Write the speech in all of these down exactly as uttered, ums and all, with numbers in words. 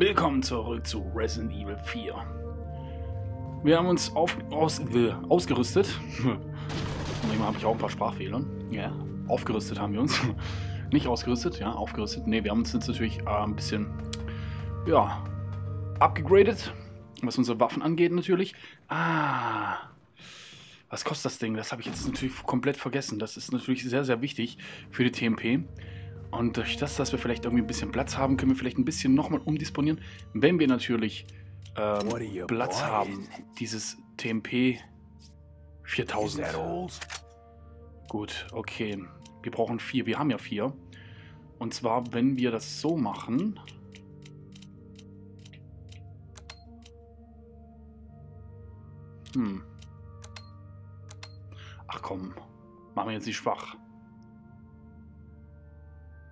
Willkommen zurück zu Resident Evil vier. Wir haben uns auf, aus, äh, ausgerüstet. Manchmal habe ich auch ein paar Sprachfehler. Ja, aufgerüstet haben wir uns. Nicht ausgerüstet, ja, aufgerüstet. Ne, wir haben uns jetzt natürlich äh, ein bisschen, ja, abgegradet, was unsere Waffen angeht natürlich. Ah, was kostet das Ding? Das habe ich jetzt natürlich komplett vergessen. Das ist natürlich sehr, sehr wichtig für die T M P. Und durch das, dass wir vielleicht irgendwie ein bisschen Platz haben, können wir vielleicht ein bisschen nochmal umdisponieren, wenn wir natürlich ähm, Platz haben. Dieses T M P viertausend. Gut, okay. Wir brauchen vier. Wir haben ja vier. Und zwar, wenn wir das so machen. Hm. Ach komm. Machen wir jetzt nicht schwach.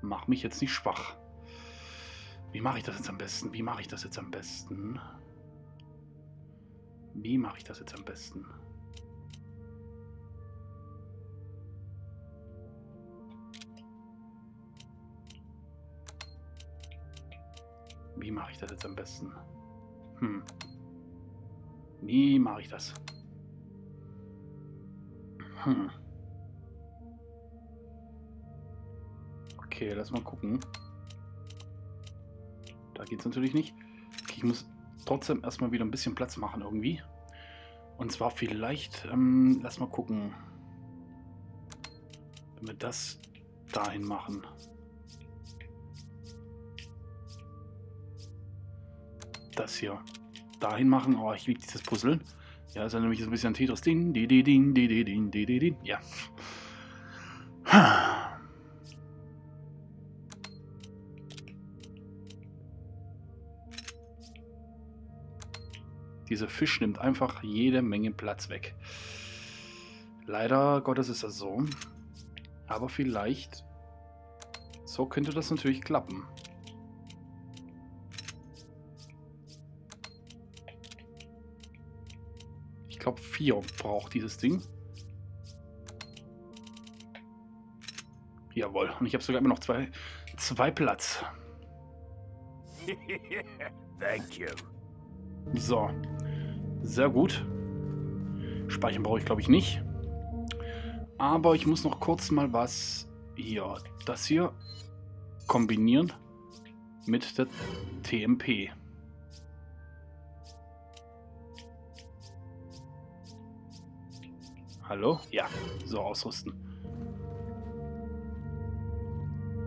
Mach mich jetzt nicht schwach. Wie mache ich das jetzt am besten? Wie mache ich das jetzt am besten? Wie mache ich das jetzt am besten? Wie mache ich das jetzt am besten? Hm. Wie mache ich das? Hm. Okay, lass mal gucken. Da geht es natürlich nicht. Okay, ich muss trotzdem erstmal wieder ein bisschen Platz machen irgendwie. Und zwar vielleicht, ähm, lass mal gucken. Wenn wir das dahin machen. Das hier dahin machen. Oh, ich liebe dieses Puzzle. Ja, das ist nämlich so ein bisschen Tetris. Ding, ding, ding, ding, ding, ding, ding. Ja. Dieser Fisch nimmt einfach jede Menge Platz weg. Leider Gottes ist das so. Aber vielleicht... So könnte das natürlich klappen. Ich glaube, vier braucht dieses Ding. Jawohl. Und ich habe sogar immer noch zwei, zwei Platz. Thank you. So. Sehr gut. Speichern brauche ich, glaube ich, nicht. Aber ich muss noch kurz mal was hier, das hier kombinieren mit der T M P. Hallo? Ja, so ausrüsten.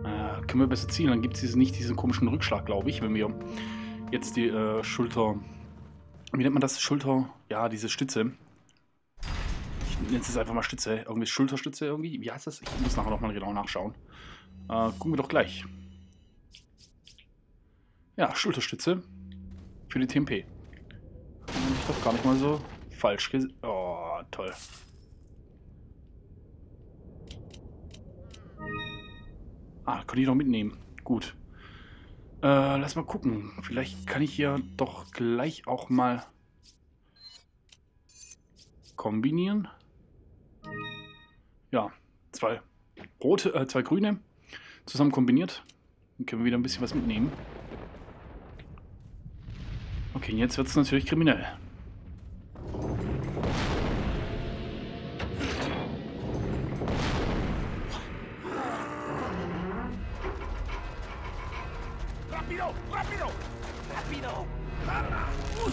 Äh, können wir besser zielen, dann gibt es nicht diesen komischen Rückschlag, glaube ich, wenn wir jetzt die äh, Schulter... Wie nennt man das? Schulter... Ja, diese Stütze. Ich nenne es jetzt einfach mal Stütze. Irgendwie Schulterstütze irgendwie. Wie heißt das? Ich muss nachher nochmal genau nachschauen. Äh, gucken wir doch gleich. Ja, Schulterstütze. Für die T M P. Ich doch gar nicht mal so falsch gesehen. Oh, toll. Ah, konnte ich noch mitnehmen. Gut. Äh, lass mal gucken. Vielleicht kann ich hier doch gleich auch mal kombinieren. Ja, zwei rote, äh, zwei grüne zusammen kombiniert. Dann können wir wieder ein bisschen was mitnehmen. Okay, jetzt wird es natürlich kriminell.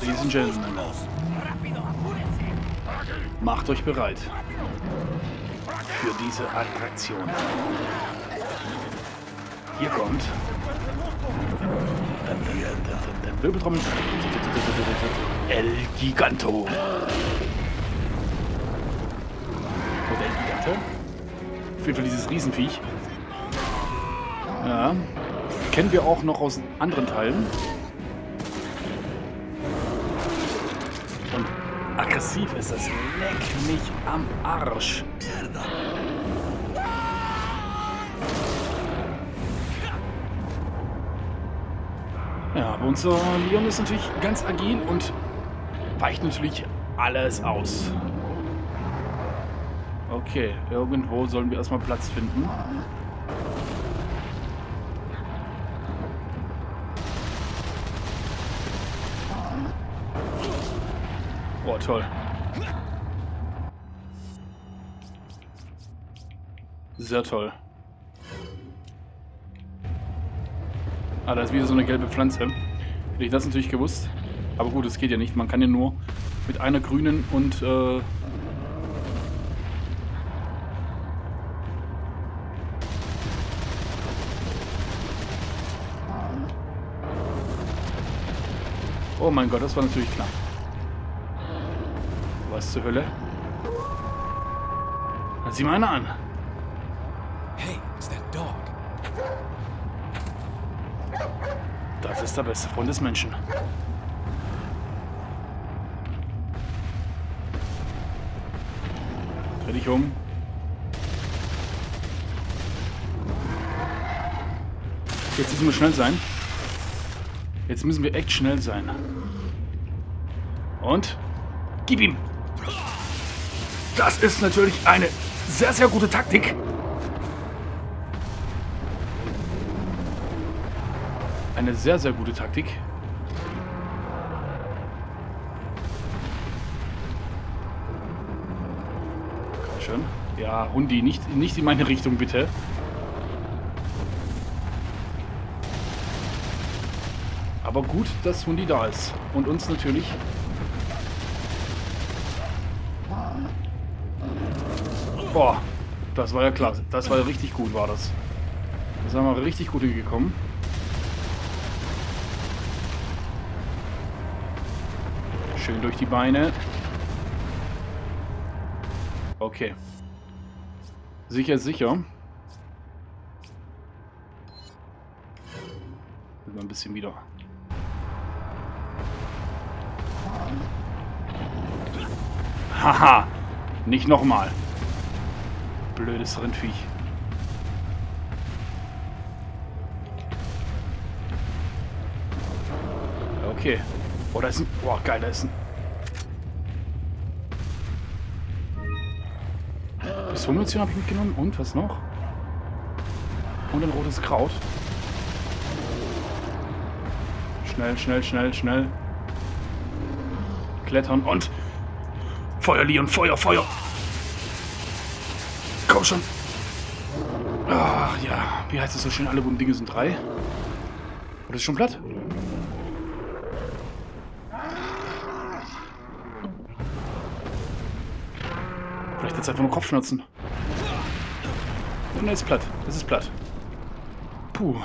Ladies and Gentlemen, macht euch bereit für diese Attraktion. Hier kommt der Wirbeltrommel El Gigante. Und El Gigante? Auf jeden Fall dieses Riesenviech. Ja. Kennen wir auch noch aus anderen Teilen. Und aggressiv ist das. Leck mich am Arsch. Ja, aber unser Leon ist natürlich ganz agil und weicht natürlich alles aus. Okay, irgendwo sollen wir erstmal Platz finden. Boah, toll. Sehr toll. Ah, da ist wieder so eine gelbe Pflanze. Hätte ich das natürlich gewusst. Aber gut, es geht ja nicht. Man kann ja nur mit einer grünen und... Äh oh mein Gott, das war natürlich knapp. Was zur Hölle? Dann sieh mal einer an. Hey, it's that dog. Das ist der beste Freund des Menschen. Dreh dich um. Jetzt müssen wir schnell sein. Jetzt müssen wir echt schnell sein. Und? Gib ihm! Das ist natürlich eine sehr, sehr gute Taktik. Eine sehr, sehr gute Taktik. Komm schon. Ja, Hundi, nicht, nicht in meine Richtung, bitte. Aber gut, dass Hundi da ist. Und uns natürlich. Boah, das war ja klasse. Das war ja richtig gut, war das. Da sind wir richtig gut hingekommen. Schön durch die Beine. Okay. Sicher, sicher. Mal ein bisschen wieder. Haha, nicht nochmal. Blödes Rindviech. Okay. Oh, da ist ein... Boah, geil, da ist ein... Das Hummelzüge habe ich mitgenommen. Und was noch? Und ein rotes Kraut. Schnell, schnell, schnell, schnell. Klettern und... Feuer, Leon, Feuer, Feuer! Komm schon! Ach ja, wie heißt es so schön? Alle guten Dinge sind drei. Oder ist schon platt? Vielleicht hat es einfach nur Kopfschmerzen. Und er ist platt. Das ist platt. Puh.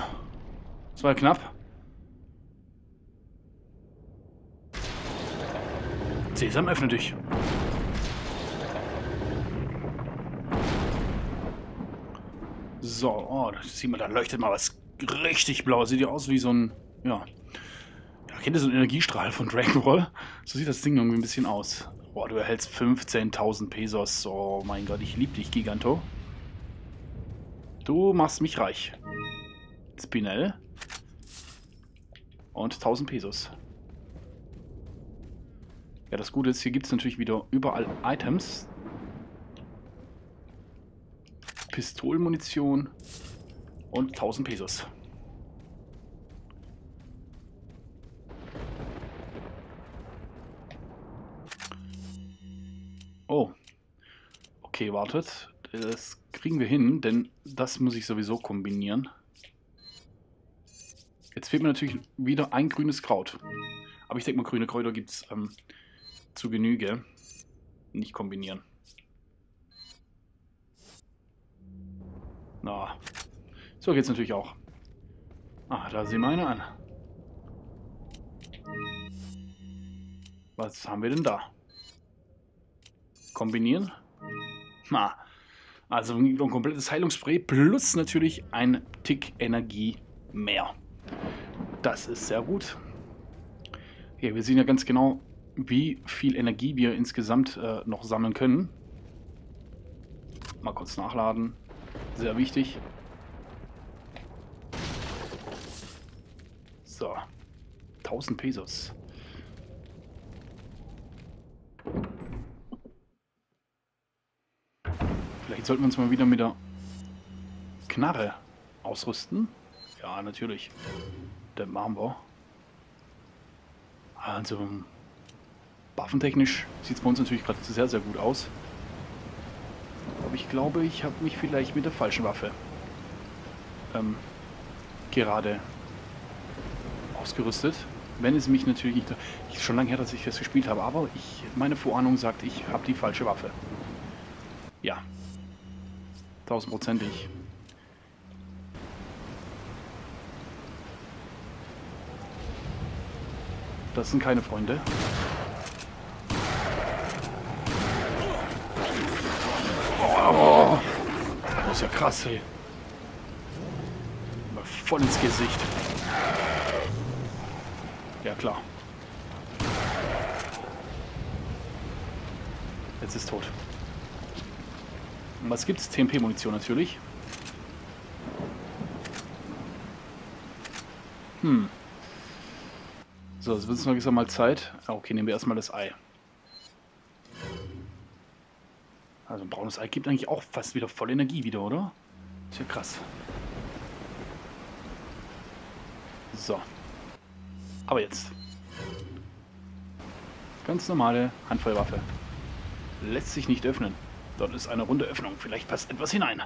Das war ja knapp. Sesam, öffne dich. So, oh, das sieht man, da leuchtet mal was richtig blau. Sieht ja aus wie so ein, ja, ja kennt ihr so einen Energiestrahl von Dragon Ball? So sieht das Ding irgendwie ein bisschen aus. Boah, du erhältst fünfzehntausend Pesos. Oh mein Gott, ich liebe dich, Giganto. Du machst mich reich. Spinell. Und tausend Pesos. Ja, das Gute ist, hier gibt es natürlich wieder überall Items. Pistolenmunition und tausend Pesos. Oh. Okay, wartet. Das kriegen wir hin, denn das muss ich sowieso kombinieren. Jetzt fehlt mir natürlich wieder ein grünes Kraut. Aber ich denke mal, grüne Kräuter gibt es ähm, zu Genüge. Nicht kombinieren. Na, so geht's natürlich auch. Ah, da sehen wir eine an. Was haben wir denn da? Kombinieren? Na, also ein komplettes Heilungsspray plus natürlich ein Tick Energie mehr. Das ist sehr gut. Ja, wir sehen ja ganz genau, wie viel Energie wir insgesamt äh, noch sammeln können. Mal kurz nachladen. Sehr wichtig. So. tausend Pesos. Vielleicht sollten wir uns mal wieder mit der Knarre ausrüsten. Ja, natürlich. Das machen wir. Also, Waffentechnisch sieht es bei uns natürlich gerade sehr, sehr gut aus. Aber ich glaube, ich habe mich vielleicht mit der falschen Waffe ähm, gerade ausgerüstet. Wenn es mich natürlich nicht... Ich, schon lange her, dass ich das gespielt habe, aber ich, meine Vorahnung sagt, ich habe die falsche Waffe. Ja. Tausendprozentig. Das sind keine Freunde. Oh, das ist ja krass, ey. Voll ins Gesicht. Ja, klar. Jetzt ist tot. Und was gibt's? T N T-Munition natürlich. Hm. So, jetzt wird es langsam mal Zeit. Ah, okay, nehmen wir erstmal das Ei. Also ein braunes Ei gibt eigentlich auch fast wieder voll Energie wieder, oder? Ist ja krass. So. Aber jetzt. Ganz normale Handfeuerwaffe. Lässt sich nicht öffnen. Dort ist eine runde Öffnung. Vielleicht passt etwas hinein.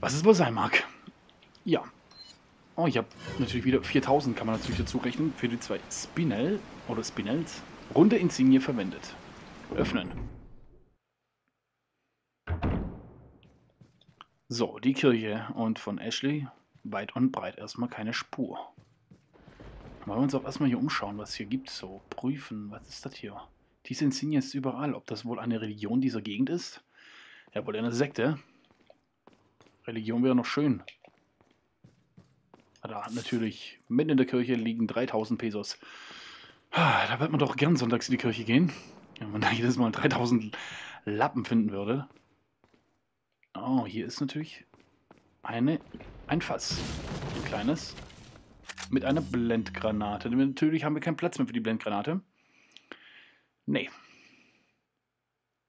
Was es wohl sein mag. Ja. Oh, ich habe natürlich wieder viertausend, kann man natürlich dazu rechnen, für die zwei Spinel oder Spinels. Runde Insignie verwendet. Öffnen. So, die Kirche und von Ashley weit und breit erstmal keine Spur. Wollen wir uns auch erstmal hier umschauen, was es hier gibt. So, prüfen, was ist das hier? Diese Insignie ist überall. Ob das wohl eine Religion dieser Gegend ist? Ja, wohl eine Sekte. Religion wäre noch schön. Da natürlich, mitten in der Kirche liegen dreitausend Pesos. Da wird man doch gern sonntags in die Kirche gehen, wenn man da jedes Mal dreitausend Lappen finden würde. Oh, hier ist natürlich eine, ein Fass. Ein kleines. Mit einer Blendgranate. Natürlich haben wir keinen Platz mehr für die Blendgranate. Nee.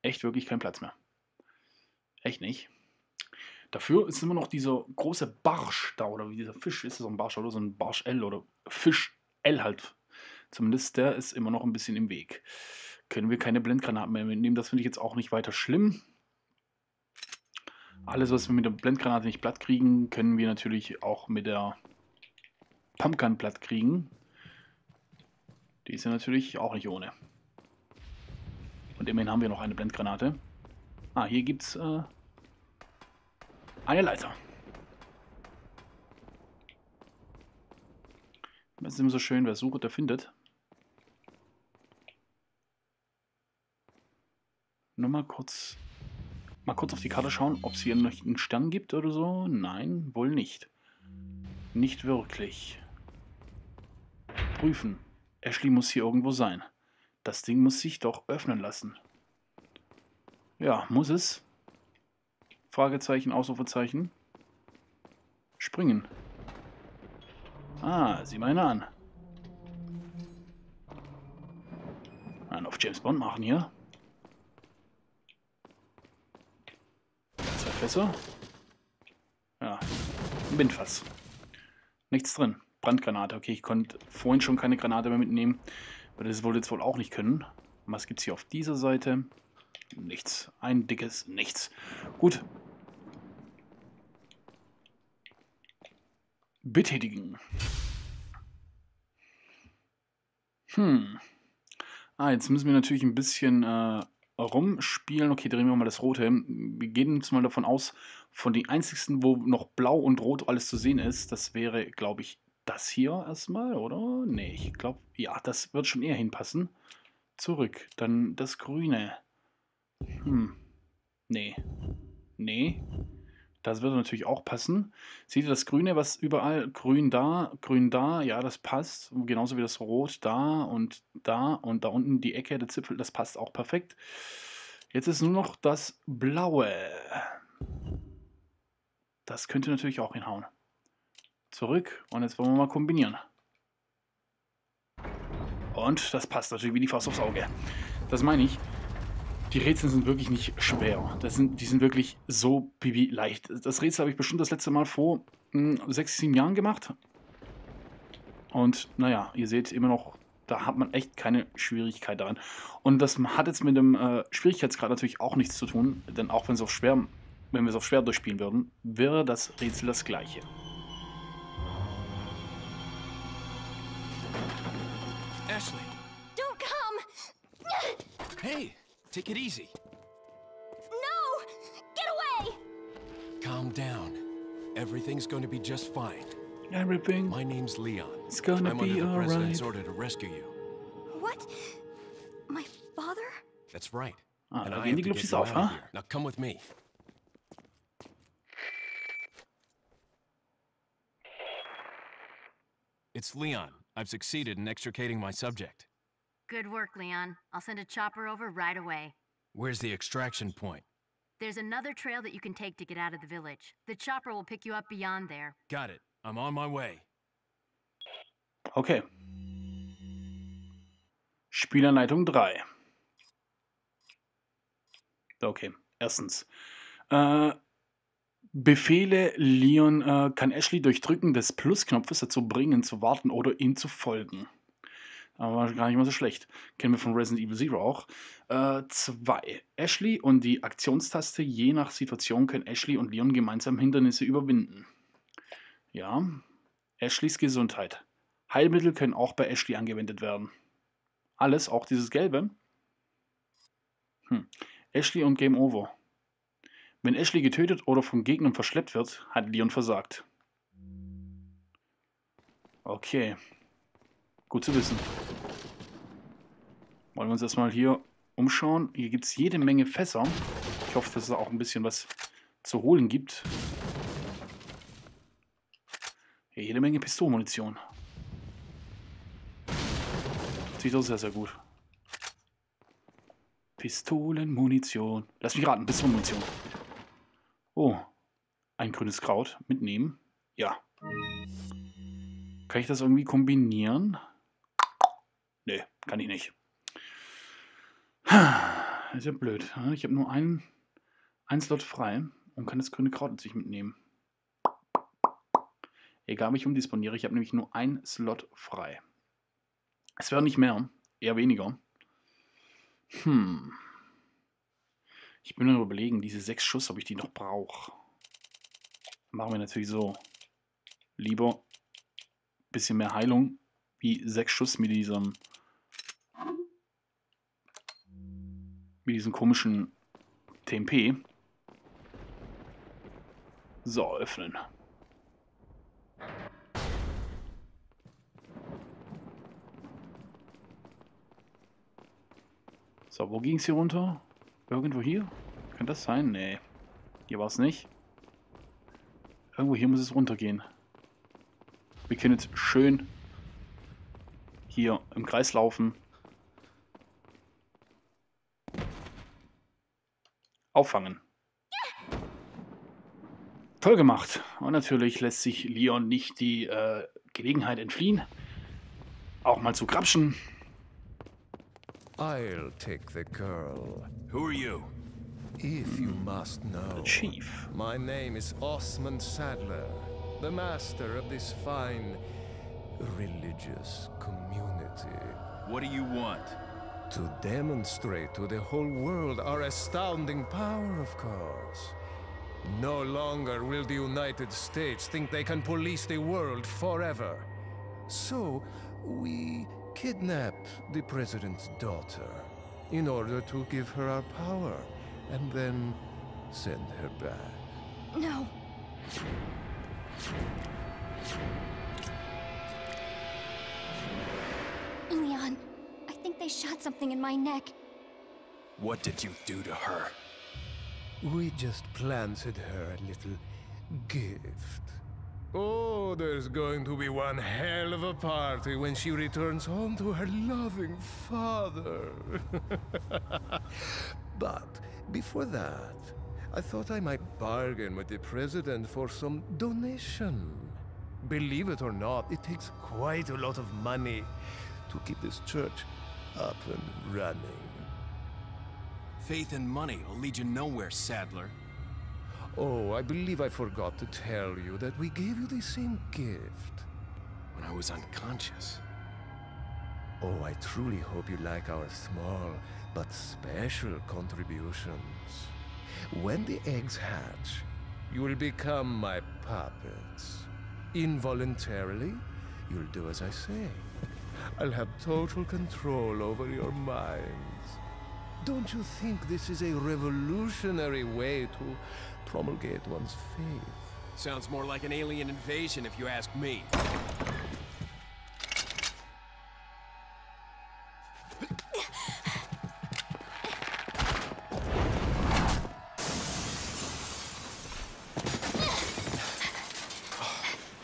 Echt wirklich keinen Platz mehr. Echt nicht. Dafür ist immer noch dieser große Barsch da, oder wie dieser Fisch, ist das so ein Barsch oder so ein Barsch L oder Fisch L halt. Zumindest der ist immer noch ein bisschen im Weg. Können wir keine Blendgranaten mehr mitnehmen, das finde ich jetzt auch nicht weiter schlimm. Alles, was wir mit der Blendgranate nicht platt kriegen, können wir natürlich auch mit der Pumpgun platt kriegen. Die ist ja natürlich auch nicht ohne. Und immerhin haben wir noch eine Blendgranate. Ah, hier gibt es... Äh, Eine Leiter. Das ist immer so schön, wer sucht, der findet. Nur mal kurz, mal kurz auf die Karte schauen, ob es hier noch einen Stern gibt oder so. Nein, wohl nicht. Nicht wirklich. Prüfen. Ashley muss hier irgendwo sein. Das Ding muss sich doch öffnen lassen. Ja, muss es. Fragezeichen, Ausrufezeichen. Springen. Ah, sieh meine an. Einen auf James Bond machen hier. Zwei Fässer. Ja, ein Bindfass. Nichts drin. Brandgranate. Okay, ich konnte vorhin schon keine Granate mehr mitnehmen. Aber das wollte jetzt wohl auch nicht können. Was gibt es hier auf dieser Seite? Nichts. Ein dickes Nichts. Gut. Betätigen. Hm. Ah, jetzt müssen wir natürlich ein bisschen äh, rumspielen. Okay, drehen wir mal das Rote. Wir gehen jetzt mal davon aus, von den einzigsten, wo noch blau und rot alles zu sehen ist, das wäre, glaube ich, das hier erstmal, oder? Nee, ich glaube, ja, das wird schon eher hinpassen. Zurück. Dann das Grüne. Hm. Nee. Nee. Das würde natürlich auch passen. Seht ihr das Grüne, was überall? Grün da, grün da. Ja, das passt. Genauso wie das Rot da und da und da unten die Ecke, der Zipfel, das passt auch perfekt. Jetzt ist nur noch das Blaue. Das könnte natürlich auch hinhauen. Zurück. Und jetzt wollen wir mal kombinieren. Und das passt natürlich wie die Faust aufs Auge. Das meine ich. Die Rätsel sind wirklich nicht schwer. Das sind, die sind wirklich so bibi leicht. Das Rätsel habe ich bestimmt das letzte Mal vor sechs, sieben Jahren gemacht. Und naja, ihr seht immer noch da hat man echt keine Schwierigkeit daran. Und das hat jetzt mit dem äh, Schwierigkeitsgrad natürlich auch nichts zu tun, denn auch wenn es auf schwer, wenn wir es auf schwer durchspielen würden, wäre das Rätsel das gleiche. Ashley. Don't come. Hey, take it easy. No, get away. Calm down. Everything's going to be just fine. Everything. My name's Leon. It's gonna be alright. I'm under the president's order to rescue you. What? My father? That's right. Ah, da gehen die Glubschis auf, ha? Now come with me. It's Leon. I've succeeded in extricating my subject. Good work, Leon. I'll send a chopper over right away. Where's the extraction point? There's another trail that you can take to get out of the village. The chopper will pick you up beyond there. Got it. I'm on my way. Okay. Spielanleitung drei. Okay, erstens. Äh, Befehle Leon äh, kann Ashley durch Drücken des Plusknopfes dazu bringen, zu warten oder ihm zu folgen. Aber gar nicht mal so schlecht. Kennen wir von Resident Evil Zero auch. zwei. Äh, Ashley und die Aktionstaste. Je nach Situation können Ashley und Leon gemeinsam Hindernisse überwinden. Ja. Ashleys Gesundheit. Heilmittel können auch bei Ashley angewendet werden. Alles, auch dieses Gelbe. Hm. Ashley und Game Over. Wenn Ashley getötet oder von Gegnern verschleppt wird, hat Leon versagt. Okay. Gut zu wissen. Wollen wir uns erstmal hier umschauen. Hier gibt es jede Menge Fässer. Ich hoffe, dass es auch ein bisschen was zu holen gibt. Hier jede Menge Pistolenmunition. Sieht doch sehr, sehr gut. Pistolenmunition. Lass mich raten, Pistolenmunition. Oh. Ein grünes Kraut mitnehmen. Ja. Kann ich das irgendwie kombinieren? Nee, kann ich nicht. Ist ja blöd. Ich habe nur einen, einen Slot frei und kann das grüne Kraut mit sich mitnehmen. Egal, wie ich umdisponiere, ich habe nämlich nur einen Slot frei. Es wäre nicht mehr, eher weniger. Hm. Ich bin nur überlegen, diese sechs Schuss, ob ich die noch brauche. Machen wir natürlich so. Lieber ein bisschen mehr Heilung, wie sechs Schuss mit diesem, mit diesem komischen T M P. So, öffnen. So, wo ging es hier runter? Irgendwo hier? Kann das sein? Nee. Hier war es nicht. Irgendwo hier muss es runtergehen. Wir können jetzt schön hier im Kreis laufen. Auffangen. Toll gemacht. Und natürlich lässt sich Leon nicht die äh, Gelegenheit entfliehen, auch mal zu grapschen. I'll take the girl. Who are you? If you must know, the chief. My name is Osman Sadler, the master of this fine religious community. What do you want? To demonstrate to the whole world our astounding power, of course. No longer will the United States think they can police the world forever. So we kidnap the president's daughter in order to give her our power and then send her back. No. Leon, I think they shot something in my neck. What did you do to her? We just planted her a little gift. Oh, there's going to be one hell of a party when she returns home to her loving father. But before that, I thought I might bargain with the president for some donation. Believe it or not, it takes quite a lot of money to keep this church up and running. Faith and money will lead you nowhere, Sadler. Oh, I believe I forgot to tell you that we gave you the same gift. When I was unconscious. Oh, I truly hope you like our small but special contributions. When the eggs hatch, you will become my puppets. Involuntarily, you'll do as I say. I'll have total control over your minds. Don't you think this is a revolutionary way to promulgate one's faith? Sounds more like an alien invasion, if you ask me.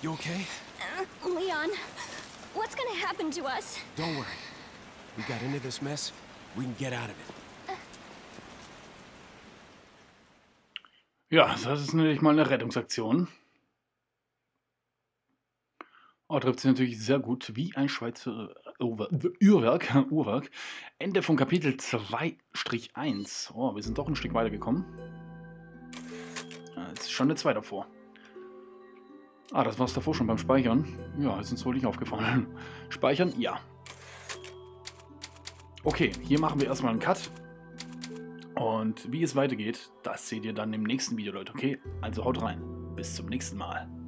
You okay? Uh, Leon, what's gonna happen to us? Don't worry. We got into this mess, we can get out of it. Ja, das ist natürlich mal eine Rettungsaktion. Oh, trifft sich natürlich sehr gut, wie ein Schweizer Uhrwerk. Uhrwerk. Ende von Kapitel zwei Strich eins. Oh, wir sind doch ein Stück weiter gekommen. Jetzt ist schon eine zwei davor. Ah, das war es davor schon beim Speichern. Ja, ist uns wohl nicht aufgefallen. Speichern, ja. Okay, hier machen wir erstmal einen Cut. Und wie es weitergeht, das seht ihr dann im nächsten Video, Leute. Okay, also haut rein. Bis zum nächsten Mal.